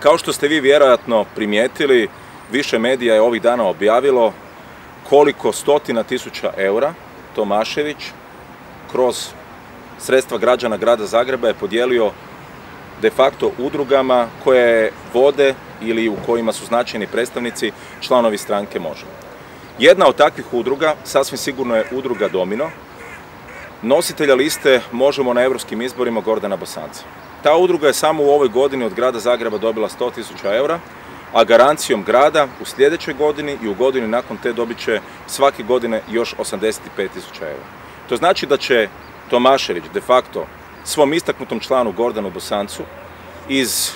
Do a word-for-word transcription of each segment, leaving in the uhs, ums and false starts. Kao što ste vi vjerojatno primijetili, više medija je ovih dana objavilo koliko stotina tisuća eura Tomašević kroz sredstva građana grada Zagreba je podijelio de facto udrugama koje vode ili u kojima su značajni predstavnici članovi stranke Možemo. Jedna od takvih udruga sasvim sigurno je udruga Domino, nositelja liste Možemo na europskim izborima Gordana Bosanca. Ta udruga je samo u ovoj godini od grada Zagreba dobila sto tisuća eura, a garancijom grada u sljedećoj godini i u godini nakon te dobit će svake godine još osamdeset pet tisuća eura. To znači da će Tomašević de facto svom istaknutom članu Gordanu Bosancu iz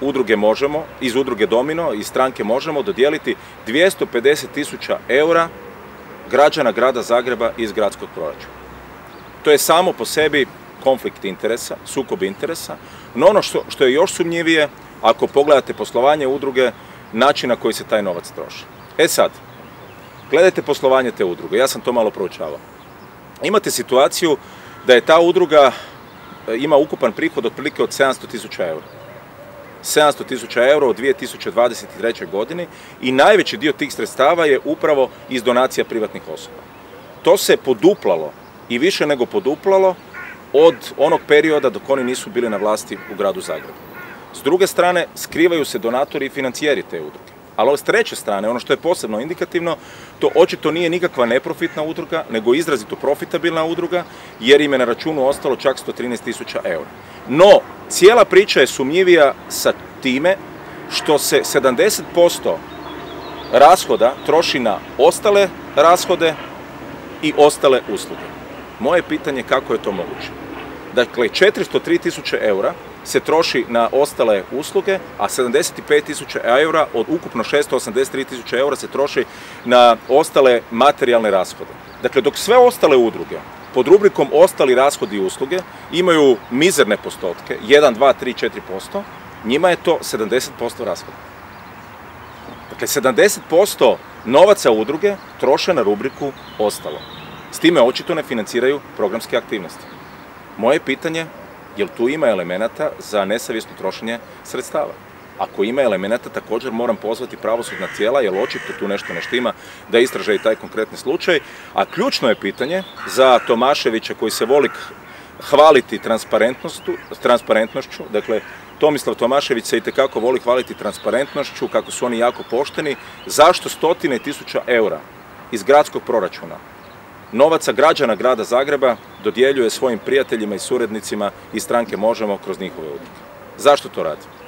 udruge Možemo, iz udruge Domino, iz stranke Možemo dodijeliti dvjesto pedeset tisuća eura građana grada Zagreba iz gradskog proračuna. To je samo po sebi konflikt interesa, sukob interesa, no ono što, što je još sumnjivije, ako pogledate poslovanje udruge, način na koji se taj novac troši. E sad, gledajte poslovanje te udruge, ja sam to malo proučavao. Imate situaciju da je ta udruga ima ukupan prihod otprilike od sedamsto tisuća eura. sedamsto tisuća eura u dvije tisuće dvadeset trećoj. godini i najveći dio tih sredstava je upravo iz donacija privatnih osoba. To se poduplalo i više nego poduplalo od onog perioda dok oni nisu bili na vlasti u gradu Zagrebu. S druge strane, skrivaju se donatori i financijeri te udruge. Ali s treće strane, ono što je posebno indikativno, to očito nije nikakva neprofitna udruga, nego izrazito profitabilna udruga, jer im je na računu ostalo čak sto trinaest tisuća eura. No, cijela priča je sumnjivija sa time što se sedamdeset posto rashoda troši na ostale rashode i ostale usluge. Moje pitanje je kako je to moguće. Dakle, četiristo tri tisuće eura se troši na ostale usluge, a sedamdeset pet tisuća eura od ukupno šesto osamdeset tri tisuće eura se troši na ostale materijalne rashode. Dakle, dok sve ostale udruge pod rubrikom ostali rashodi i usluge imaju mizerne postotke, jedan, dva, tri, četiri posto, njima je to sedamdeset posto rashoda. Dakle, sedamdeset posto novaca udruge troše na rubriku ostalo. S time očito ne financiraju programske aktivnosti. Moje pitanje, jer tu ima elemenata za nesavjesno trošenje sredstava. Ako ima elemenata, također moram pozvati pravosudna tijela, jer očito tu nešto ne štima, da istraže i taj konkretni slučaj. A ključno je pitanje za Tomaševića koji se voli hvaliti transparentnošću. Dakle, Tomislav Tomašević se itekako voli hvaliti transparentnošću, kako su oni jako pošteni. Zašto stotine tisuća eura iz gradskog proračuna, novaca građana grada Zagreba, dodjeljuje svojim prijateljima i suradnicima iz stranke Možemo kroz njihove udruge? Zašto to radi?